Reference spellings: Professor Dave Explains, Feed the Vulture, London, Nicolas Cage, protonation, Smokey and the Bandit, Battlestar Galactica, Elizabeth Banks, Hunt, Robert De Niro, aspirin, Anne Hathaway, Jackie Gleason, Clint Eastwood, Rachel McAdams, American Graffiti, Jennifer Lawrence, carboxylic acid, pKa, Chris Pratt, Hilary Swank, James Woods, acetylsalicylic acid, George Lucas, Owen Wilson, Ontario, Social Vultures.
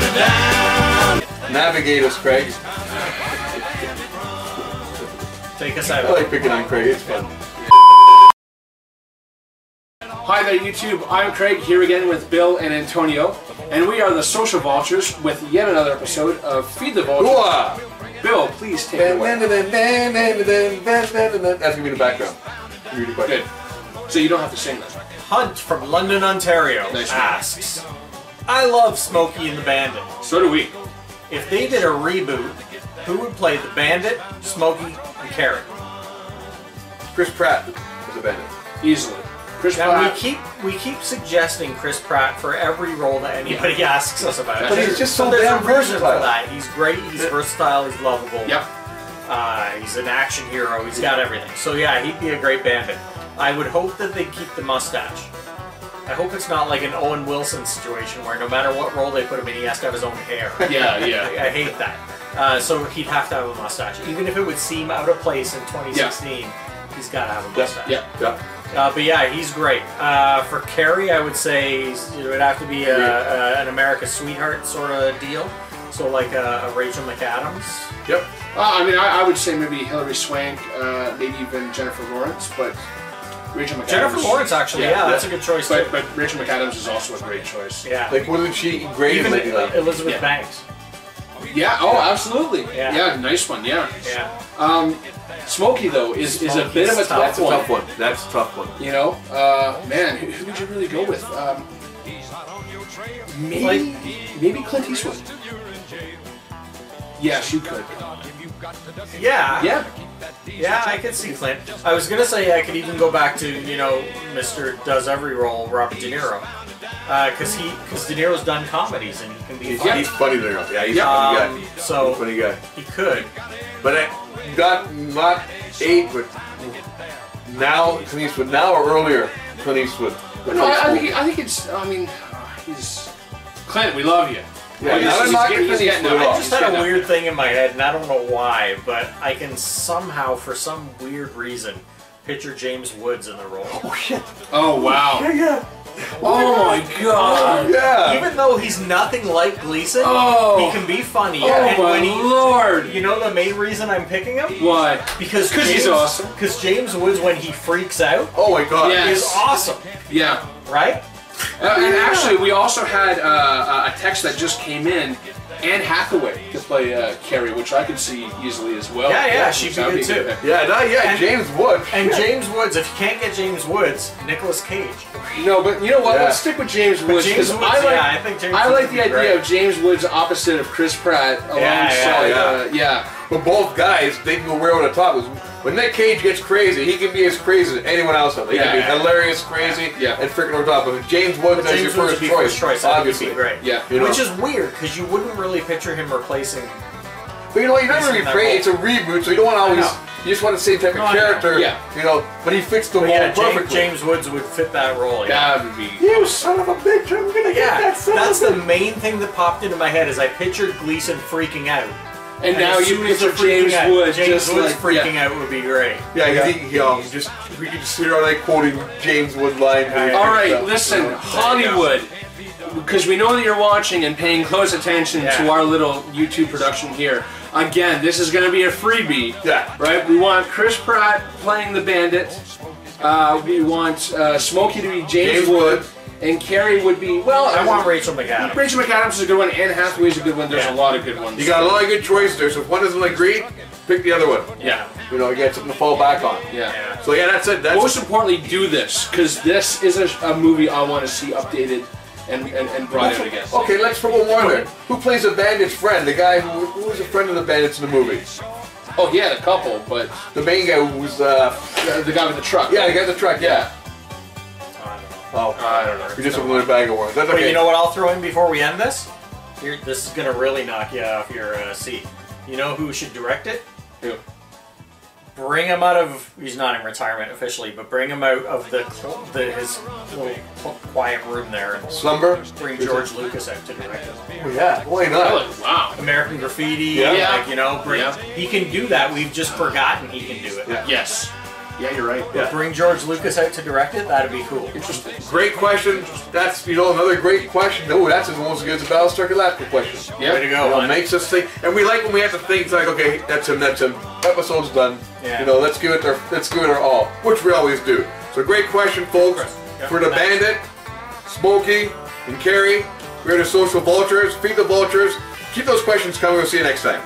down and down. Navigate us, Craig. Take us out. I like picking on Craig, it's fun. Hi there YouTube, I'm Craig here again with Bill and Antonio, and we are the Social Vultures with yet another episode of Feed the Vulture. Ooh. Bill, please take it away. That's going to be the background. Good. So you don't have to sing that. Hunt from London, Ontario asks, I love Smokey and the Bandit. So do we. If they did a reboot, who would play the Bandit, Smokey, and Carrot? Chris Pratt is a Bandit. Easily. Now we keep suggesting Chris Pratt for every role that anybody asks us about. But he's just so damn versatile. He's great. He's versatile. He's lovable. Yep. He's an action hero. He's got everything. So yeah, he'd be a great Bandit. I would hope that they keep the mustache. I hope it's not like an Owen Wilson situation where no matter what role they put him in, he has to have his own hair. Yeah. I hate that. So he'd have to have a mustache, even if it would seem out of place in 2016. Yeah. He's got to have a mustache. Yeah. But yeah, he's great. For Carrie, I would say it would have to be an America's Sweetheart sort of deal. So like a Rachel McAdams. Yep. I mean, I would say maybe Hilary Swank, maybe even Jennifer Lawrence, but Rachel McAdams. Jennifer Lawrence, actually, yeah that's a good choice. But Rachel McAdams is also a great choice. Yeah. Like, wasn't she great? Even Elizabeth Banks. Yeah. Oh, absolutely. Yeah. Nice one. Yeah. Smokey though is a bit of a tough one. That's a tough one. You know, man, who would you really go with? Maybe Clint Eastwood. Yes, you could. Yeah, I could see Clint. I was gonna say I could even go back to Mr. Does Every Role, Robert De Niro. Because De Niro's done comedies and he can be. He's funny there. Yeah, he's a funny guy. So he's a funny guy. He could. But not eight, but now Clint Eastwood. Now or earlier Clint Eastwood. No, I think it's. I mean, he's Clint. We love you. Yeah, I just had a weird thing in my head, and I don't know why, but I can somehow, for some weird reason, picture James Woods in the role. Oh shit! Oh wow! Yeah. Oh my god! Yeah. Even though he's nothing like Gleason, he can be funny. Oh and my when he, lord! You know the main reason I'm picking him? Why? Because he's awesome. Because James Woods, when he freaks out, oh my god, is awesome. Yeah. Right? And actually, we also had a text that just came in. Anne Hathaway to play Carrie, which I could see easily as well. Yeah, she'd be good too. And James Woods. And James Woods, if you can't get James Woods, Nicolas Cage. No, but you know what? Let's stick with James Woods. I like the idea of James Woods opposite of Chris Pratt alongside. But both guys, they can go way over the top. When Nick Cage gets crazy, he can be as crazy as anyone else. He can be hilarious, crazy, and freaking over top. But James Woods is your first choice, obviously. Right. Yeah. Which is weird because you wouldn't really picture him replacing. But you know, you're not really afraid. It's a reboot, so you don't want to always. You just want the same type of character. Yeah. You know, but he fits the role perfectly. James Woods would fit that role. Yeah. That would be. You son of a bitch! I'm gonna get that son. That's the main thing that popped into my head is I pictured Gleason freaking out. And now you picture James Woods freaking out would be great. We could just sit around like quoting James Woods line. Alright, listen, Hollywood, because we know that you're watching and paying close attention to our little YouTube production here. Again, this is going to be a freebie. Yeah. Right? We want Chris Pratt playing the Bandit. We want Smokey to be James Woods. And Carrie would be, I want Rachel McAdams. Rachel McAdams is a good one. Anne Hathaway is a good one. There's a lot of good ones. You got a lot of good choices there. So if one doesn't agree, pick the other one. Yeah. You got something to fall back on. Yeah. So yeah, that's it. Most importantly, do this. Because this is a movie I want to see updated and brought out again. Okay, let's throw one more in. Who plays the Bandit's friend? The guy who was a friend of the Bandits in the movie? Oh, he had a couple, but... The main guy who was... the guy with the truck. Yeah, the guy with the truck, yeah. Oh, I don't know. We just a bag of worms. That's okay. But you know what I'll throw in before we end this? This is going to really knock you off your seat. You know who should direct it? Who? Bring him out of... He's not in retirement officially, but bring him out of his little quiet room there. And slumber? Bring George Lucas out to direct it. Well, yeah, why not? Really? Wow. American Graffiti. Yeah. He can do that. We've just forgotten he can do it. Yeah. Yes. Yeah, you're right. Yeah. Bring George Lucas out to direct it, that'd be cool. Interesting. Great question. That's, you know, another great question. Oh, that's almost as good as a Battlestar Galactica question. Yeah. Way to go. You know, makes us think, and we like when we have to think, it's like, okay, that's him. Episode's done. Yeah. You know, let's give it our all, which we always do. So great question, folks. Yep. For the Bandit, Smokey, and Carrie, we're the Social Vultures, Feed the Vultures. Keep those questions coming. We'll see you next time.